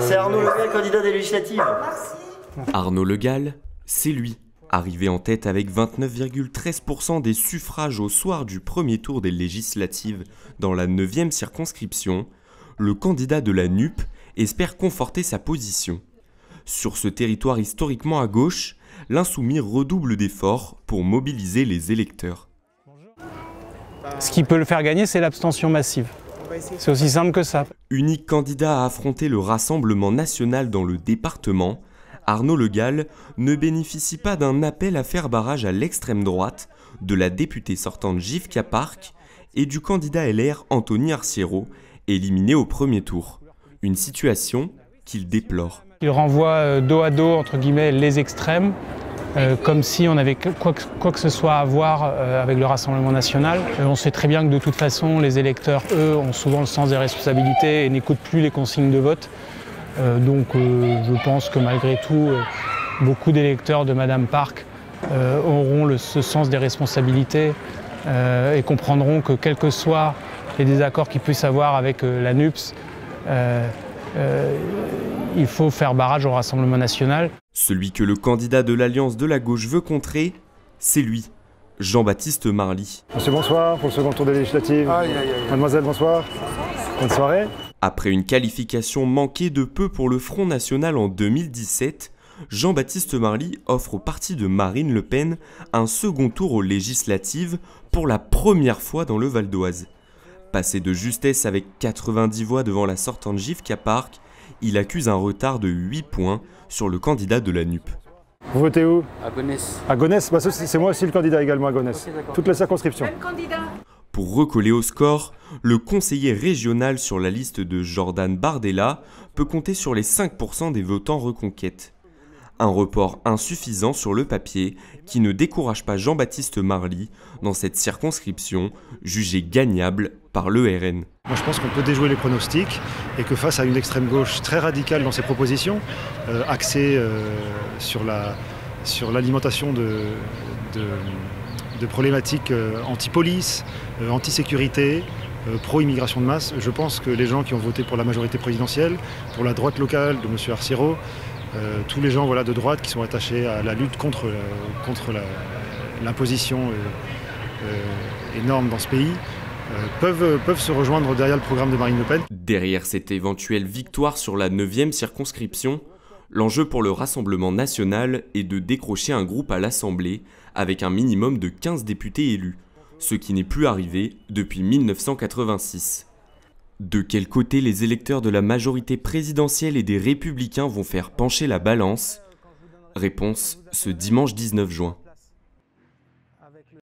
C'est Arnaud Le Gall, candidat des législatives. Merci. Arnaud Le Gall, c'est lui. Arrivé en tête avec 29,13% des suffrages au soir du premier tour des législatives dans la 9e circonscription, le candidat de la Nupes espère conforter sa position. Sur ce territoire historiquement à gauche, l'insoumis redouble d'efforts pour mobiliser les électeurs. Ce qui peut le faire gagner, c'est l'abstention massive. C'est aussi simple que ça. Unique candidat à affronter le Rassemblement national dans le département, Arnaud Le Gall ne bénéficie pas d'un appel à faire barrage à l'extrême droite de la députée sortante Jivka Park et du candidat LR Anthony Arciero, éliminé au premier tour. Une situation qu'il déplore. Il renvoie dos à dos, entre guillemets, les extrêmes, comme si on avait quoi que ce soit à voir avec le Rassemblement national. On sait très bien que de toute façon, les électeurs, eux, ont souvent le sens des responsabilités et n'écoutent plus les consignes de vote. Donc je pense que malgré tout, beaucoup d'électeurs de Madame Park auront ce sens des responsabilités et comprendront que quels que soient les désaccords qu'ils puissent avoir avec la Nupes, il faut faire barrage au Rassemblement national. Celui que le candidat de l'Alliance de la gauche veut contrer, c'est lui, Jean-Baptiste Marly. Monsieur, bonsoir pour le second tour des législatives. Aïe, aïe, aïe. Mademoiselle, bonsoir. Bonne soirée. Après une qualification manquée de peu pour le Front National en 2017, Jean-Baptiste Marly offre au parti de Marine Le Pen un second tour aux législatives pour la première fois dans le Val-d'Oise. Passé de justesse avec 90 voix devant la sortante Jivka Park, il accuse un retard de 8 points sur le candidat de la Nupes. Vous votez où? À Gonesse. À Gonesse, bah, c'est moi aussi le candidat également à Gonesse. Okay, toute la circonscription. Même candidat. Pour recoller au score, le conseiller régional sur la liste de Jordan Bardella peut compter sur les 5% des votants reconquêtes. Un report insuffisant sur le papier qui ne décourage pas Jean-Baptiste Marly dans cette circonscription jugée gagnable par le RN. Moi je pense qu'on peut déjouer les pronostics et que face à une extrême gauche très radicale dans ses propositions, axée sur l'alimentation de problématiques anti-police, anti-sécurité, pro-immigration de masse. Je pense que les gens qui ont voté pour la majorité présidentielle, pour la droite locale de M. Arciero, tous les gens voilà, de droite qui sont attachés à la lutte contre l'imposition énorme dans ce pays, peuvent se rejoindre derrière le programme de Marine Le Pen. Derrière cette éventuelle victoire sur la 9e circonscription, l'enjeu pour le Rassemblement national est de décrocher un groupe à l'Assemblée avec un minimum de 15 députés élus, ce qui n'est plus arrivé depuis 1986. De quel côté les électeurs de la majorité présidentielle et des Républicains vont faire pencher la balance? Réponse ce dimanche 19 juin.